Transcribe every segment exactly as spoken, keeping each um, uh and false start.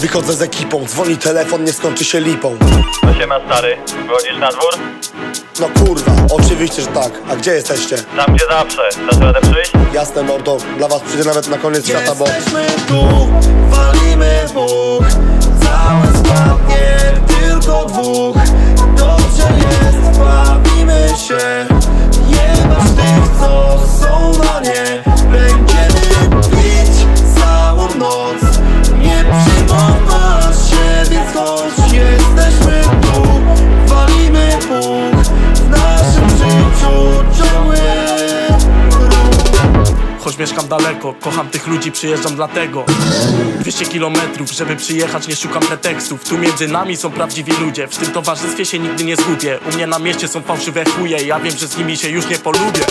Wychodzę z ekipą, dzwoni telefon, nie skończy się lipą. No siema stary, wychodzisz na dwór? No kurwa, oczywiście, że tak. A gdzie jesteście? Tam gdzie zawsze, dasz radę przyjść? Jasne mordo, dla was przyjdę nawet na koniec świata, bo... Jesteśmy tu, walimy Bóg. Całe spadnie, tylko dwóch. Dobrze jest, bawimy się. Jebasz tych, co są na nie. Będziemy pić całą noc. Nie przyjmowasz się, więc chodź. Jesteśmy tu, walimy Bóg. W naszym życiu ciągły ruch. Choć mieszkam daleko, kocham tych ludzi, przyjeżdżam dlatego. Dwieście kilometrów, żeby przyjechać, nie szukam pretekstów. Tu między nami są prawdziwi ludzie, w tym towarzystwie się nigdy nie zgubię. U mnie na mieście są fałszywe chuje, ja wiem, że z nimi się już nie polubię.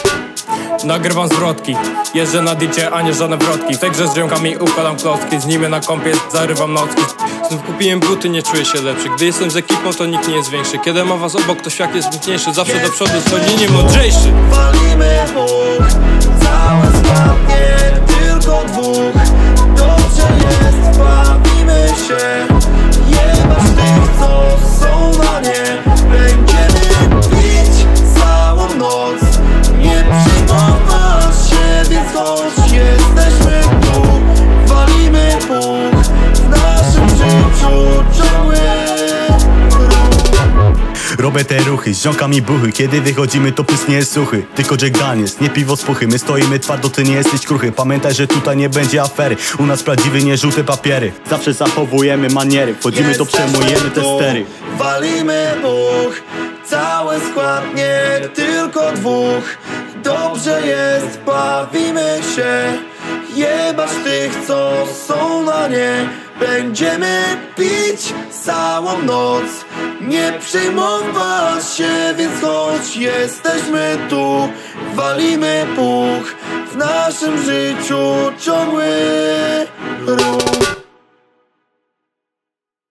Nagrywam zwrotki, jeżdżę na dicie, a nie żadne wrotki. W tej grze z rękami układam klocki, z nimi na kąpie zarywam nocki. Znów kupiłem buty, nie czuję się lepszy. Gdy jestem z ekipą, to nikt nie jest większy. Kiedy ma was obok, ktoś jak jest mocniejszy. Zawsze do przodu, co nie mądrzejszy. Walimy Bóg, całe spadnie, tylko dwóch. Dobrze jest, bawimy się. Jebasz tych, co są na nie. Będziemy pić całą noc. Nie przyjmowasz się, więc chodź. Jesteśmy tu, walimy Bóg. W naszym życiu ciągły ruch. Robię te ruchy, z ziomkami buchy. Kiedy wychodzimy, to pys nie jest suchy. Tylko Jack Daniels, nie piwo z puchy. My stoimy twardo, ty nie jesteś kruchy. Pamiętaj, że tutaj nie będzie afery. U nas prawdziwy, nie żółte papiery. Zawsze zachowujemy maniery. Wchodzimy, to przejmujemy te stery. Walimy Bóg. Całe składnie, tylko dwóch. Dobrze jest, bawimy się. Jebasz tych, co są na nie. Będziemy pić całą noc. Nie przejmować się, więc choć jesteśmy tu, walimy Bóg. W naszym życiu ciągły ruch.